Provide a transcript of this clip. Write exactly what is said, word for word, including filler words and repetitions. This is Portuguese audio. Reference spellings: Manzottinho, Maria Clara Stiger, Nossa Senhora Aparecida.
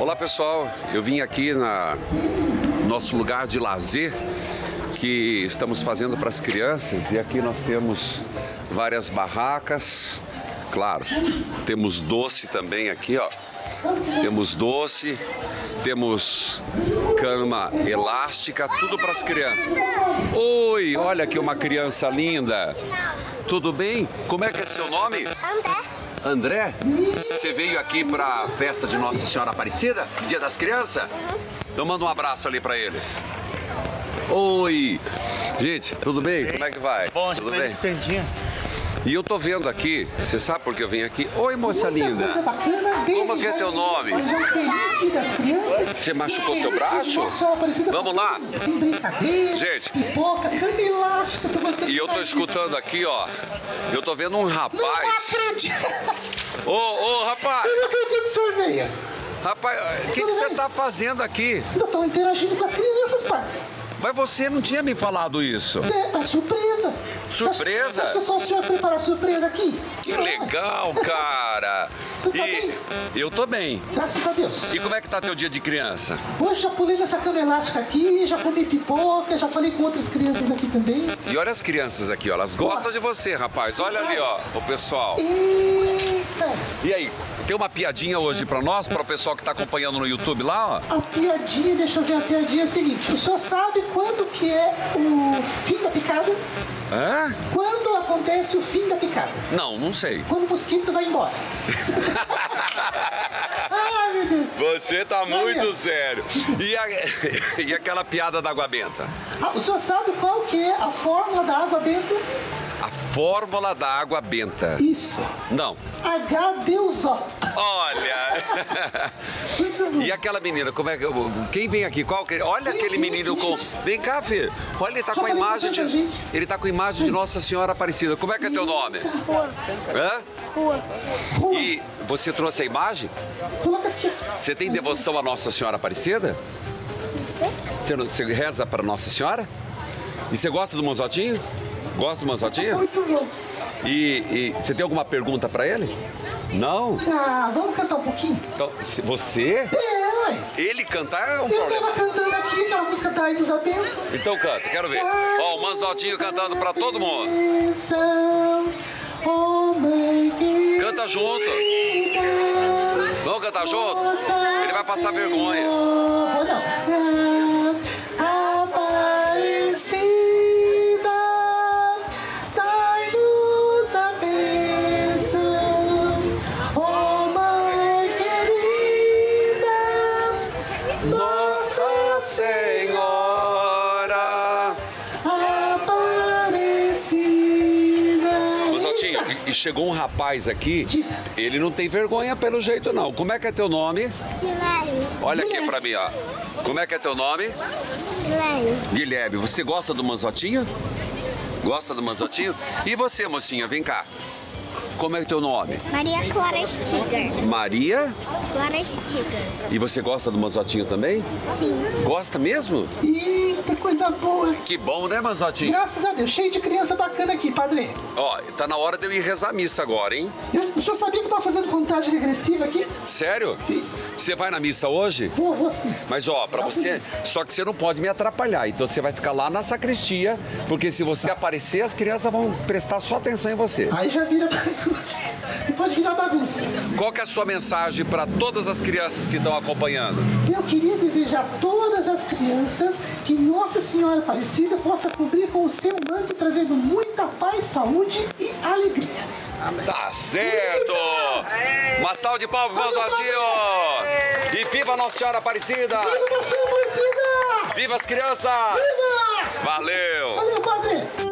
Olá pessoal, eu vim aqui na nosso lugar de lazer que estamos fazendo para as crianças e aqui nós temos várias barracas, claro, temos doce também aqui, ó. Temos doce, temos cama elástica, tudo para as crianças. Oi, olha aqui uma criança linda. Tudo bem? Como é que é seu nome? André. André? Você veio aqui para a festa de Nossa Senhora Aparecida? Dia das Crianças? Então manda um abraço ali para eles. Oi. Gente, tudo bem? Como é que vai? Bom, tudo bem? E eu tô vendo aqui, você sabe por que eu vim aqui? Oi, moça linda. Como que é teu nome? Você machucou teu braço? Vamos lá. Gente. E eu tô escutando aqui, ó. Eu tô vendo um rapaz. Ô, ô, rapaz. Eu não acredito que o senhor veio. Rapaz, o que você tá fazendo aqui? Eu tô interagindo com as crianças, pai. Mas você não tinha me falado isso. É, a surpresa. Surpresa? Acho que só o senhor preparou a surpresa aqui. Que legal, cara. Você tá bem? Eu tô bem. Graças a Deus. E como é que tá teu dia de criança? Hoje já pulei nessa cama elástica aqui, já comi pipoca, já falei com outras crianças aqui também. E olha as crianças aqui, ó, elas gostam Boa. de você, rapaz. Olha ali, ó, o pessoal. Eita. E aí, tem uma piadinha hoje pra nós, pra o pessoal que tá acompanhando no YouTube lá, ó? A piadinha, deixa eu ver, a piadinha é o seguinte. O senhor sabe quando que é o fim da picada? Hã? Quando acontece o fim da picada? Não, não sei. Quando o mosquito vai embora. Ai, meu Deus. Você tá muito é. sério. E, a... e aquela piada da água benta? Ah, o senhor sabe qual que é a fórmula da água benta? A fórmula da água benta. Isso. Não. H dois O. Olha. Muito bom. E aquela menina, como é que... Quem vem aqui? Qual que... Olha vem, aquele vem, menino vem, com... Gente. Vem cá, filho. Olha, ele tá Já com a imagem de... Gente. Ele tá com a imagem de Nossa Senhora Aparecida. Como é que é teu nome? Rua. Hã? Rua. Rua. E você trouxe a imagem? Coloca aqui. Você tem devoção à Nossa Senhora Aparecida? Não sei. Você, não... você reza pra Nossa Senhora? E você gosta do Manzottinho? Gosta do Manzottinho? Muito bom. E, e você tem alguma pergunta pra ele? Não? Ah, vamos cantar um pouquinho? Então, se você? É, ué. Ele cantar é um Eu problema. Eu tava cantando aqui, aquela música tá aí dos abenços. Então canta, quero ver. Ó, o Manzottinho cantando pra todo mundo. Canta junto. Vamos cantar junto? Ele vai passar vergonha. Vou não. Apareci. E chegou um rapaz aqui, ele não tem vergonha pelo jeito não. Como é que é teu nome? Guilherme. Olha aqui pra mim, ó. Como é que é teu nome? Guilherme. Guilherme, você gosta do Manzottinho? Gosta do Manzottinho? E você, mocinha, vem cá. Como é teu nome? Maria Clara Stiger. Maria? Clara Stiger. E você gosta do Manzottinho também? Sim. Gosta mesmo? Ih, que coisa boa. Que bom, né, Manzottinho? Graças a Deus, cheio de criança bacana aqui, padre. Ó, tá na hora de eu ir rezar a missa agora, hein? Eu, o senhor sabia que eu tava fazendo contagem regressiva aqui? Sério? Fiz. Você vai na missa hoje? Vou, vou sim. Mas ó, pra você, só que você não pode me atrapalhar, então você vai ficar lá na sacristia, porque se você aparecer, as crianças vão prestar só atenção em você. Aí já vira... Não pode virar bagunça. Qual que é a sua mensagem para todas as crianças que estão acompanhando? Eu queria desejar a todas as crianças que Nossa Senhora Aparecida possa cobrir com o seu manto, trazendo muita paz, saúde e alegria. Amém. Tá certo! Eita! Uma salva de palmas, Manzottinho! E viva Nossa Senhora Aparecida! Viva Nossa Senhora Aparecida! Viva as crianças! Viva! Valeu! Valeu, padre!